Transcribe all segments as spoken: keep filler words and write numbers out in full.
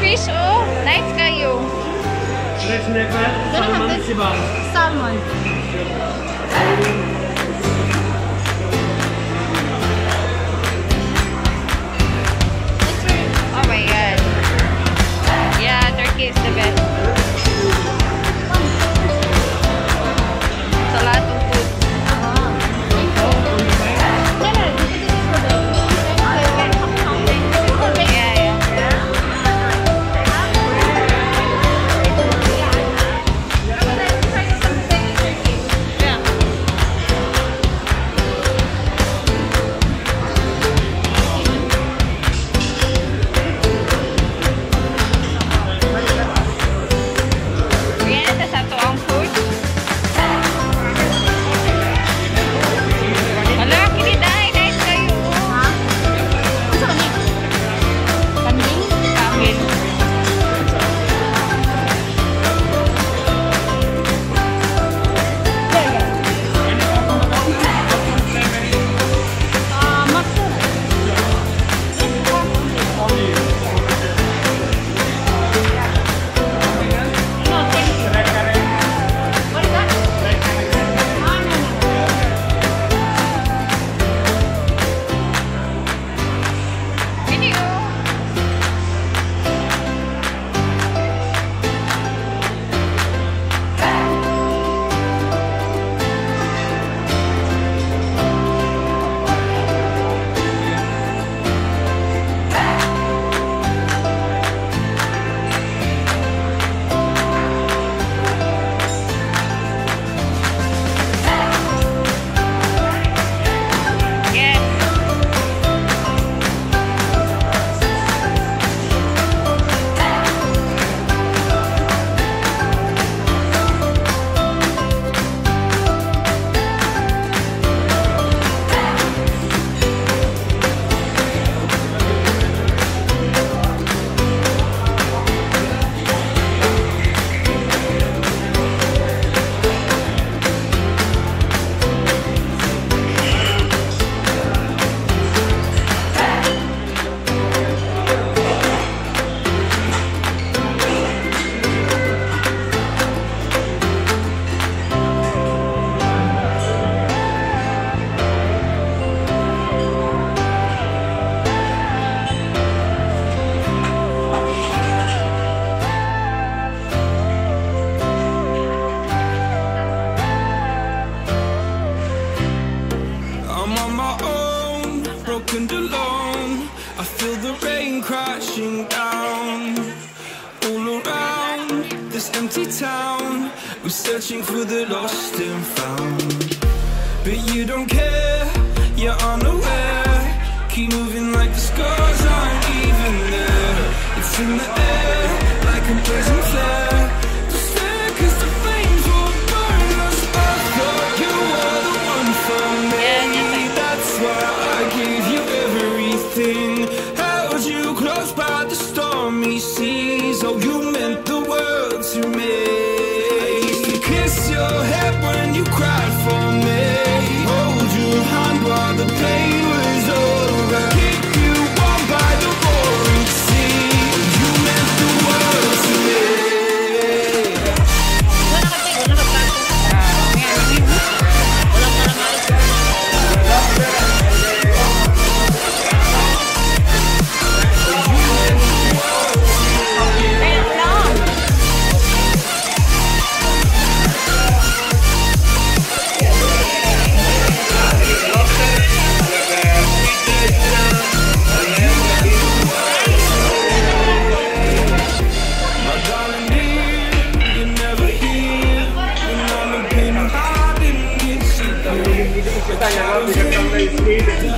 Fish or nice kayo? Fish never. Salmon sibang. Salmon. Oh my god. Yeah, turkey is the best. And alone, I feel the rain crashing down all around this empty town. We're searching for the lost and found, but you don't care, you're unaware. Keep moving like the scars aren't even there. It's in the air like a pleasant flare. Just there, 'cause the flames will burn us. I thought you were the one for me. That's why I gave you held you close by the stormy seas. Oh, you meant the world to me. I used to kiss your head when you cried for me. Hold your hand while the pain was over. Keep you warm by the roaring sea. You meant the world to me. Yeah. Esta llegó directamente de Steven.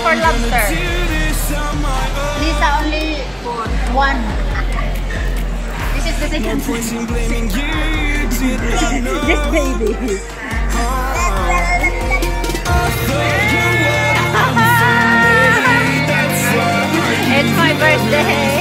For lobster. These are only for one. This is the second one. This baby. It's my birthday.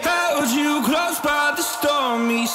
Held you close by the stormy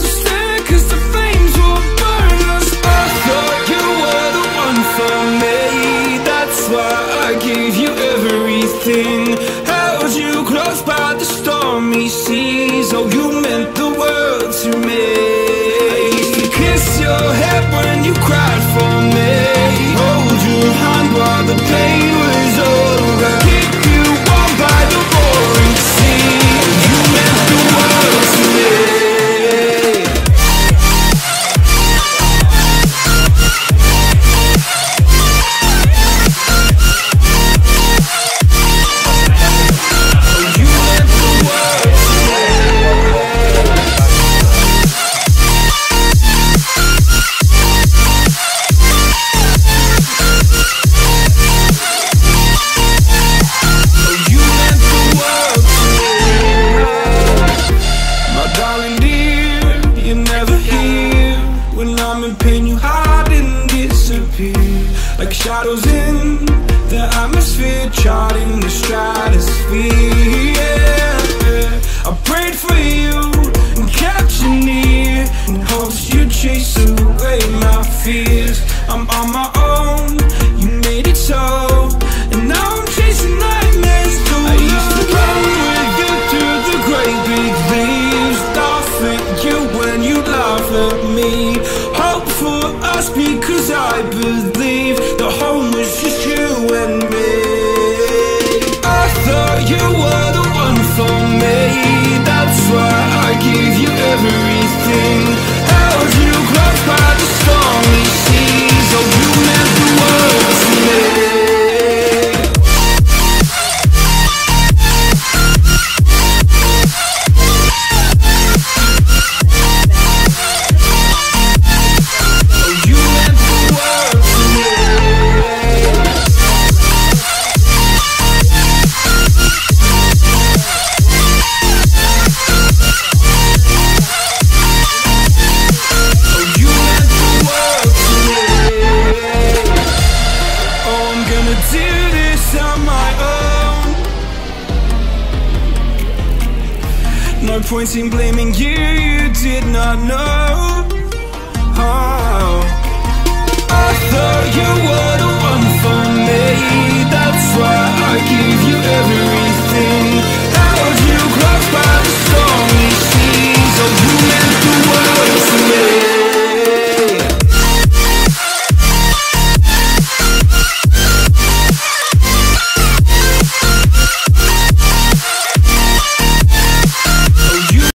Just stare, cause the flames will burn us. I thought you were the one for me. That's why I gave you everything. Held you close by the stormy seas. Oh, you meant the world to me. I used to kiss your head when you cried for me. Hold your hand while the pain was over. Keep you warm by the boring sea. Shadows in the atmosphere, charting the stratosphere. Yeah. I prayed for you and kept you near, in hopes you'd chase away my fears. I'm on my own, you made it so, and now I'm chasing nightmares through. I used to run with you through the great big leaves. Laugh at you when you laugh at me. Hope for us because I believe. Home was just you and me. I thought you were no point in blaming you, you did not know. Oh, I thought you were the one for me, that's why I gave you everything.